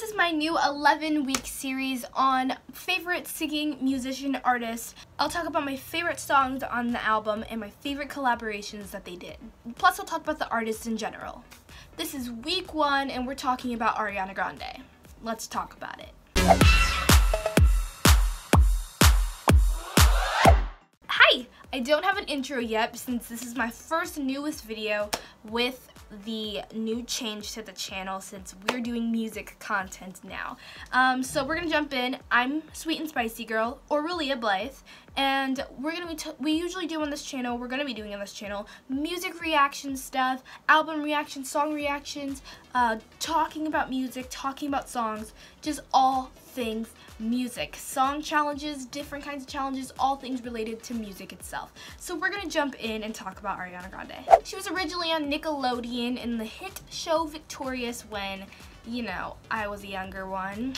this is my new 11-week series on favorite singing musician artists. I'll talk about my favorite songs on the album and my favorite collaborations that they did. Plus, I'll talk about the artists in general. This is week one, and we're talking about Ariana Grande. Let's talk about it. Hi! I don't have an intro yet since this is my first newest video with the new change to the channel since we're doing music content now. So we're gonna jump in. I'm Sweet and Spicy Girl, or Ra'liyah Blythe, and we're gonna be doing on this channel music reaction stuff, album reactions, song reactions, talking about music, talking about songs, just all things music, song challenges, different kinds of challenges, all things related to music itself. So we're gonna jump in and talk about Ariana Grande. She was originally on Nickelodeon in the hit show Victorious when, you know, I was a younger one.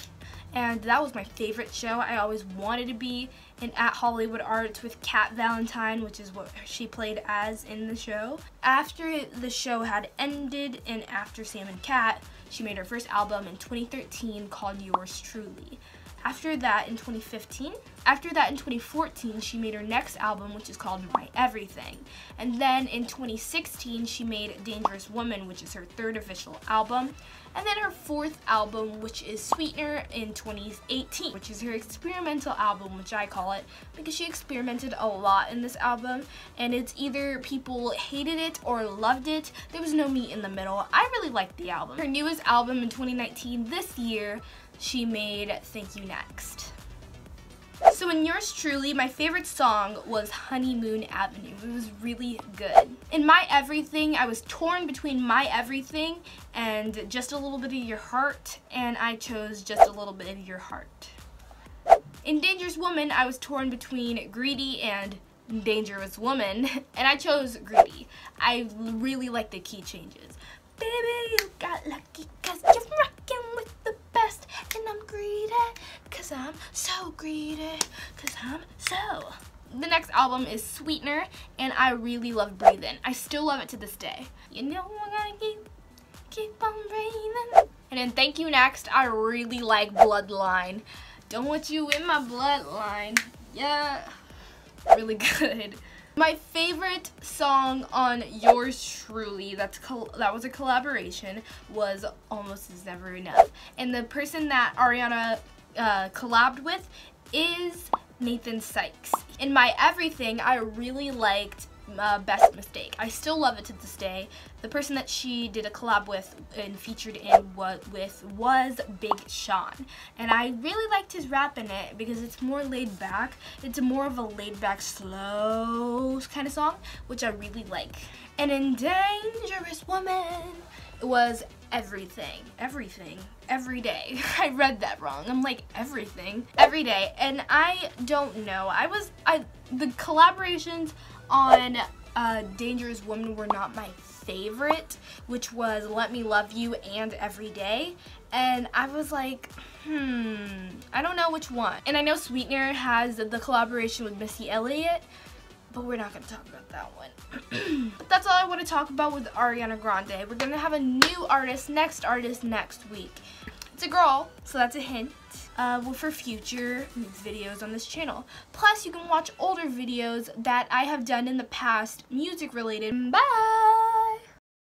And that was my favorite show. I always wanted to be in At Hollywood Arts with Kat Valentine, which is what she played as in the show. After the show had ended and after Sam and Kat, she made her first album in 2013 called Yours Truly. After that in 2014, she made her next album, which is called My Everything. And then in 2016, she made Dangerous Woman, which is her third official album. And then her fourth album, which is Sweetener in 2018, which is her experimental album, which I call it, because she experimented a lot in this album. And it's either people hated it or loved it. There was no meat in the middle. I really liked the album. Her newest album in 2019, this year, she made Thank U Next. So in Yours Truly, my favorite song was Honeymoon Avenue. It was really good. In My Everything, I was torn between My Everything and Just a Little Bit of Your Heart, and I chose Just a Little Bit of Your Heart. In Dangerous Woman, I was torn between Greedy and Dangerous Woman, and I chose Greedy. I really like the key changes. Baby, you got lucky cause you're rockin' with the best, and I'm greedy cause I'm so greedy, cause I'm so. The next album is Sweetener, and I really love Breathin'. I still love it to this day. You know I gotta keep on breathing. And in Thank U Next, I really like Bloodline. Don't want you in my bloodline, yeah. Really good. My favorite song on Yours Truly that was a collaboration was Almost Is Never Enough. And the person that Ariana collabed with is Nathan Sykes. In My Everything, I really liked Best Mistake. I still love it to this day. The person that she did a collab with and featured in was Big Sean, and I really liked his rap in it because it's more laid back. It's more of a laid back, slow kind of song, which I really like. And in Dangerous Woman, it was Everything, Every Day. I read that wrong. I'm like, Everything, Every Day. And I don't know. The collaborations on Dangerous Woman were not my favorite, which was Let Me Love You and Every Day. And I was like, I don't know which one. And I know Sweetener has the collaboration with Missy Elliott, but we're not gonna talk about that one. But that's all I wanna talk about with Ariana Grande. We're gonna have a new artist next week. It's a girl, so that's a hint for future videos on this channel. Plus, you can watch older videos that I have done in the past, music related. Bye!